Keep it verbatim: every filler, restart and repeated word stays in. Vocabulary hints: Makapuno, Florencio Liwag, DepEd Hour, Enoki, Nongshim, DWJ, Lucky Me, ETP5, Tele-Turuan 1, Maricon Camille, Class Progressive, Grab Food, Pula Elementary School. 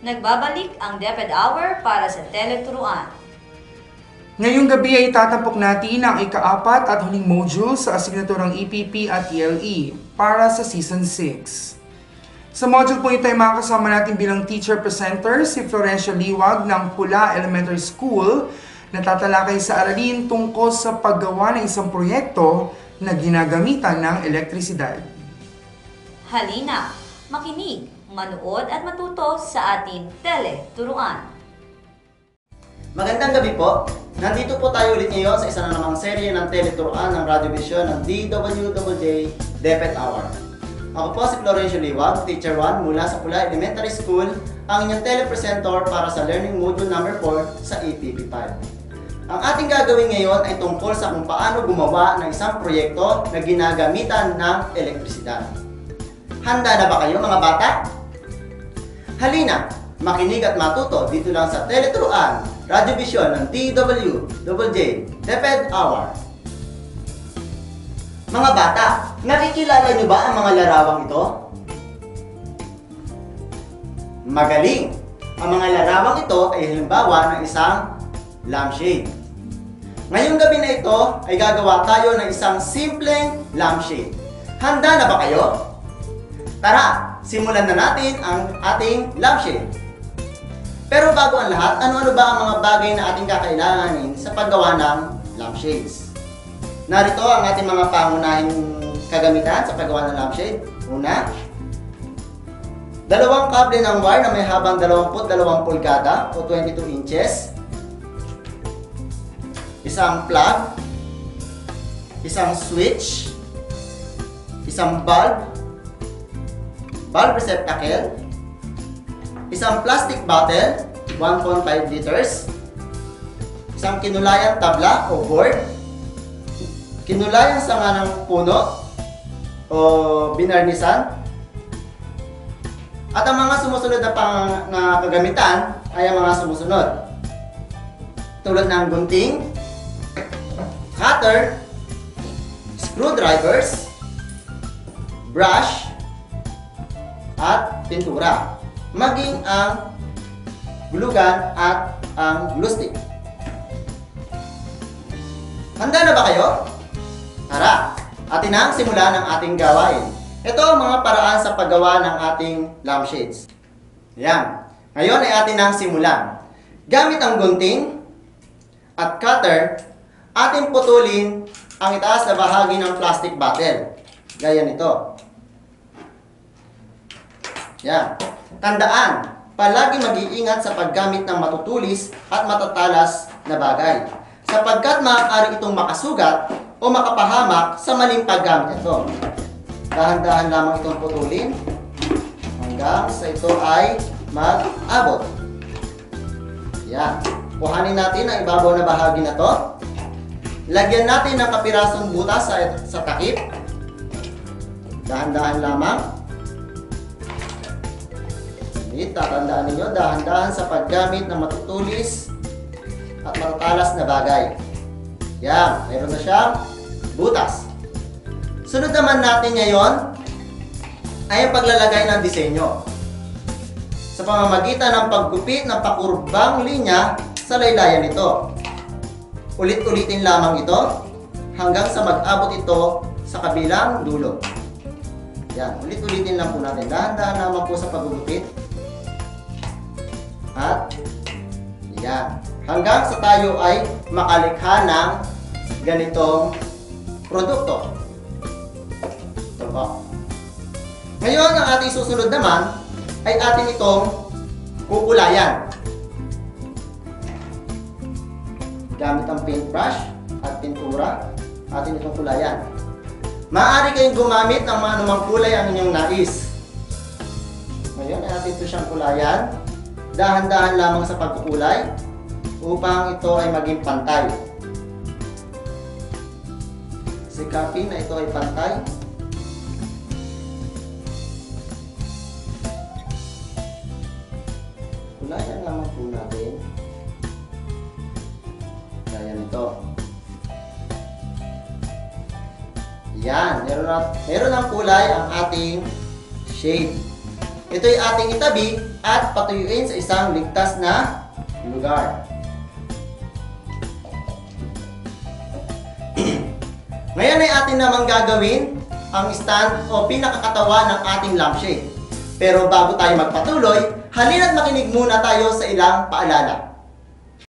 Nagbabalik ang DepEd Hour para sa Tele-Turuan. Ngayong gabi ay tatampok natin ang ikaapat at huling module sa asignaturang E P P at E L E para sa Season six. Sa module po ito ay makakasama natin bilang teacher presenter si Florencio Liwag ng Pula Elementary School na tatalakay sa aralin tungkol sa paggawa ng isang proyekto na ginagamitan ng elektrisidad. Halina, makinig, manood at matuto sa ating Tele-Turuan. Magandang gabi po! Nandito po tayo ulit ngayon sa isa na namang serye ng Tele-Turuan ng Radio Vision ng D W J DepEd Hour. Ako po si Florencio Liwag, Teacher one mula sa Pula Elementary School, ang inyong telepresenter para sa Learning Module number four sa E T P five. Ang ating gagawin ngayon ay tungkol sa kung paano gumawa ng isang proyekto na ginagamitan ng elektrisidad. Handa na ba kayo mga bata? Halina, makinig at matuto dito lang sa Tele-Turuan, Radio Vision ng D W J DepEd Hour. Mga bata, nakikilala niyo ba ang mga larawang ito? Magaling! Ang mga larawang ito ay halimbawa ng isang lampshade. Ngayong gabi na ito ay gagawa tayo ng isang simpleng lampshade. Handa na ba kayo? Tara, simulan na natin ang ating lampshade. Pero bago ang lahat, ano-ano ba ang mga bagay na ating kakailanganin sa paggawa ng lampshades? Narito ang ating mga pangunahing kagamitan sa paggawa ng lampshade. Una, dalawang kable ng wire na may habang dalawampu't dalawang pulgada o twenty-two inches, isang plug, isang switch, isang bulb, bulb receptacle, isang plastic bottle, one point five liters, isang kinulayang tabla o board, kinulayang sanga ng puno o binarnisan, at ang mga sumusunod na, pang, na kagamitan ay ang mga sumusunod. Tulad ng gunting, cutter, screwdrivers, brush, at pintura, maging ang glue gun at ang glue stick. Handa na ba kayo? Tara, atin ang simulan ng ating gawain. Ito ang mga paraan sa paggawa ng ating lampshades. Ayan. Ngayon ay atin ang simulan. Gamit ang gunting at cutter, atin putulin ang itaas na bahagi ng plastic bottle. Gaya nito. Yan. Tandaan, palagi mag-iingat sa paggamit ng matutulis at matatalas na bagay, sapagkat maaari itong makasugat o makapahamak sa maling paggamit ito. Dahan-dahan lamang itong putulin hanggang sa ito ay mag-abot. Yan. Kuhanin natin ang ibabaw na bahagi na ito. Lagyan natin ng kapirasong butas sa, sa takip. Dahan-dahan lamang. Tatandaan ninyo, dahan-dahan sa paggamit ng matutulis at matatalas na bagay. Yan, meron na siyang butas. Sunod naman natin ngayon ay ang paglalagay ng disenyo sa pamamagitan ng paggupit ng pakurbang linya sa laylayan nito. Ulit-ulitin lamang ito hanggang sa mag-abot ito sa kabilang dulo. Yan, ulit-ulitin lang po natin. Dahan-dahan lamang po sa paggupit. At yan, hanggang sa tayo ay makalikha ng ganitong produkto. Ito po. Ngayon, ang ating susunod naman ay atin itong kukulayan. Gamit ang paintbrush at pintura, atin itong kulayan. Maaari kayong gumamit ng anumang kulay ang inyong nais. Ngayon, ay atin ito siyang kulayan. Dahan-dahan lamang sa pagkukulay upang ito ay maging pantay. Sikapin na ito ay pantay. Kulayan lamang po natin. Kulayan ito. Yan, meron na, meron ng kulay ang ating shade. Ito'y ating itabi at patuyuin sa isang ligtas na lugar. Ngayon ay atin namang gagawin ang stand o pinakakatawa ng ating lampshade. Pero bago tayo magpatuloy, halina't makinig muna tayo sa ilang paalala.